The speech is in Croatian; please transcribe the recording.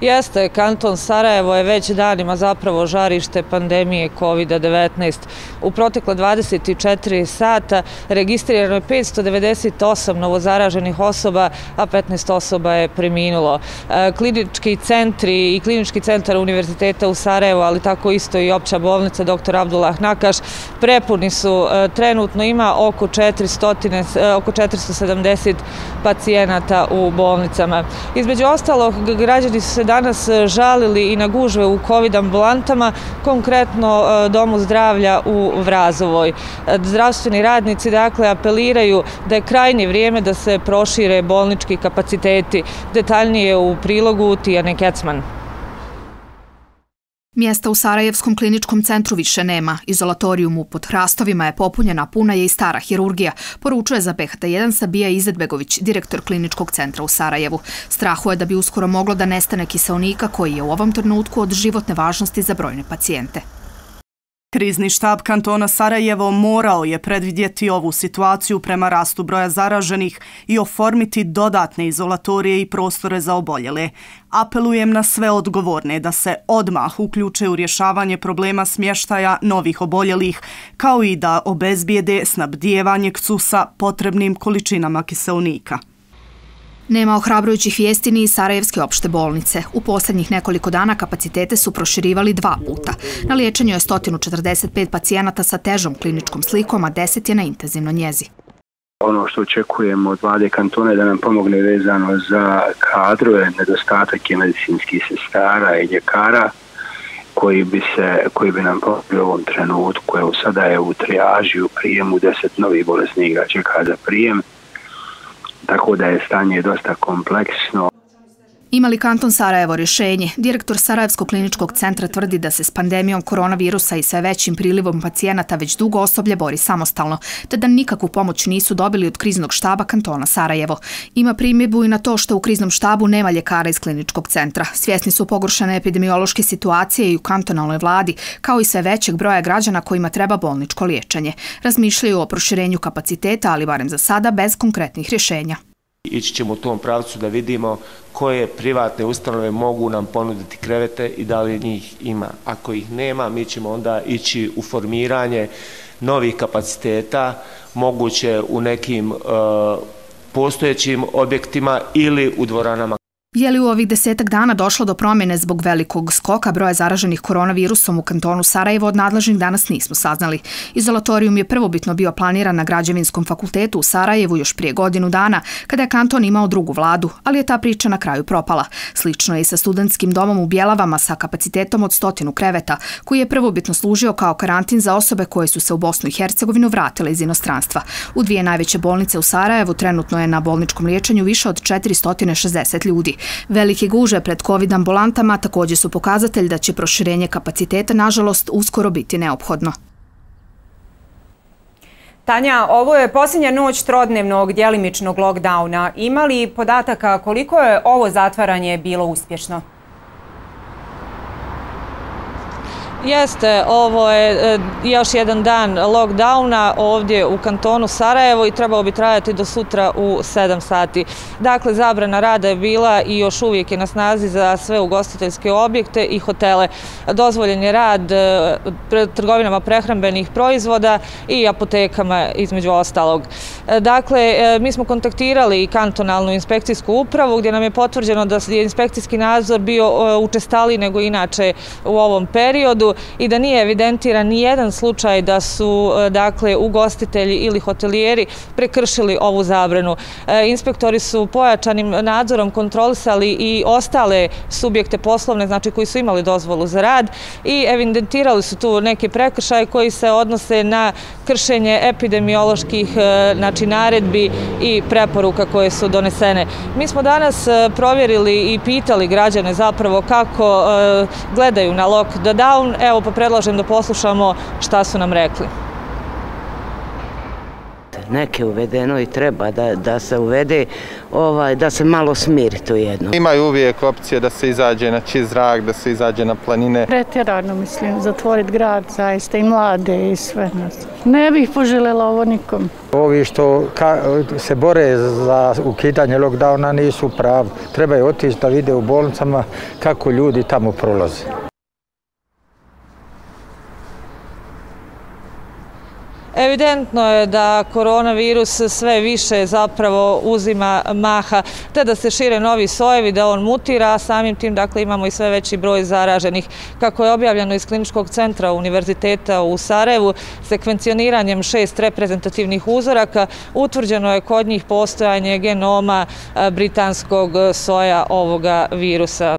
Jeste, kanton Sarajevo je već danima zapravo žarište pandemije COVID-19. U protekla 24 sata registrirano je 598 novozaraženih osoba, a 15 osoba je preminulo. Klinički centri i Klinički centar Univerziteta u Sarajevu, ali tako isto i opća bolnica dr. Abdullah Nakaš, prepuni su. Trenutno ima oko 470 pacijenata u bolnicama. Između ostalog, građani su se danas žalili i na gužve u COVID ambulantama, konkretno Domu zdravlja u Vrazovoj. Zdravstveni radnici dakle apeliraju da je krajnje vrijeme da se prošire bolnički kapaciteti. Detaljnije u prilogu Tijane Kecman. Mjesta u Sarajevskom kliničkom centru više nema. Izolatorijumu pod Hrastovima je popunjena, puna je i stara hirurgija, poručuje za BHT1 Sabija Izetbegović, direktor kliničkog centra u Sarajevu. Strahuje da bi uskoro moglo da nestane kiseonika koji je u ovom trenutku od životne važnosti za brojne pacijente. Krizni štab kantona Sarajevo morao je predvidjeti ovu situaciju prema rastu broja zaraženih i oformiti dodatne izolatorije i prostore za oboljele. Apelujem na sve odgovorne da se odmah uključe u rješavanje problema smještaja novih oboljelih, kao i da obezbijede snabdijevanje KCUS-a potrebnim količinama kiseonika. Nema ohrabrujućih vijesti ni iz Sarajevske opšte bolnice. U posljednjih nekoliko dana kapacitete su proširivali 2 puta. Na liječenju je 145 pacijenata sa težom kliničkom slikom, a 10 je na intenzivno njezi. Ono što očekujemo od vlade kantona je da nam pomogne vezano za kadrove, nedostatak je medicinskih sestara i ljekara koji bi nam pomogli u ovom trenutku. Evo sada je u trijaži, u prijemu 10 novih bolesnika čeka za prijem. Tako da je stanje dosta kompleksno. Ima li kanton Sarajevo rješenje? Direktor Sarajevskog kliničkog centra tvrdi da se s pandemijom koronavirusa i sve većim prilivom pacijenata već dugo osoblje bori samostalno, te da nikakvu pomoć nisu dobili od kriznog štaba kantona Sarajevo. Ima primjedbu i na to što u kriznom štabu nema ljekara iz kliničkog centra. Svjesni su pogoršane epidemiološke situacije i u kantonalnoj vladi, kao i sve većeg broja građana kojima treba bolničko liječenje. Razmišljaju o proširenju kapaciteta, ali barem za sada bez konkretnih rješenja. Ići ćemo u tom pravcu da vidimo koje privatne ustanove mogu nam ponuditi krevete i da li njih ima. Ako ih nema, mi ćemo onda ići u formiranje novih kapaciteta, moguće u nekim postojećim objektima ili u dvoranama. Je li u ovih 10-tak dana došlo do promjene zbog velikog skoka broja zaraženih koronavirusom u kantonu Sarajevo, od nadležnih danas nismo saznali. Izolatorijum je prvobitno bio planiran na Građevinskom fakultetu u Sarajevu još prije godinu dana, kada je kanton imao drugu vladu, ali je ta priča na kraju propala. Slično je i sa studentskim domom u Bjelavama sa kapacitetom od 100 kreveta, koji je prvobitno služio kao karantin za osobe koje su se u Bosnu i Hercegovinu vratile iz inostranstva. U 2 najveće bolnice u Sarajevu trenutno je na bolničkom liječenju više od 460 ljudi. Velike gužve pred COVID ambulantama također su pokazatelj da će proširenje kapaciteta, nažalost, uskoro biti neophodno. Tanja, ovo je posljednja noć trodnevnog djelimičnog lockdowna. Ima li podataka koliko je ovo zatvaranje bilo uspješno? Jeste, ovo je još jedan dan lockdowna ovdje u kantonu Sarajevo i trebao bi trajati do sutra u 7 sati. Dakle, zabrana rada je bila i još uvijek je na snazi za sve ugostiteljske objekte i hotele. Dozvoljen je rad trgovinama prehrambenih proizvoda i apotekama, između ostalog. Dakle, mi smo kontaktirali i kantonalnu inspekcijsku upravu, gdje nam je potvrđeno da je inspekcijski nadzor bio učestaliji nego inače u ovom periodu i da nije evidentiran ni jedan slučaj da su ugostitelji ili hotelijeri prekršili ovu zabranu. Inspektori su pojačanim nadzorom kontrolisali i ostale subjekte poslovne, znači koji su imali dozvolu za rad, i evidentirali su tu neke prekršaje koji se odnose na kršenje epidemioloških naredbi i preporuka koje su donesene. Mi smo danas provjerili i pitali građane zapravo kako gledaju na lockdown. Evo, pa predlažem da poslušamo šta su nam rekli. neke uvedeno i treba da se uvede, da se malo smiri to jedno. Imaju uvijek opcije da se izađe na čist zrak, da se izađe na planine. Pretjerano mislim, zatvoriti grad zaista i mlade i sve nas. Ne bih poželjela ovo nikom. Ovi što se bore za ukidanje lockdowna nisu pravi. Trebaju otići da vide u bolnicama kako ljudi tamo prolaze. Evidentno je da koronavirus sve više zapravo uzima maha, te da se šire novi sojevi, da on mutira, a samim tim dakle imamo i sve veći broj zaraženih. Kako je objavljeno iz Kliničkog centra Univerziteta u Sarajevu, sekvencioniranjem 6 reprezentativnih uzoraka utvrđeno je kod njih postojanje genoma britanskog soja ovoga virusa.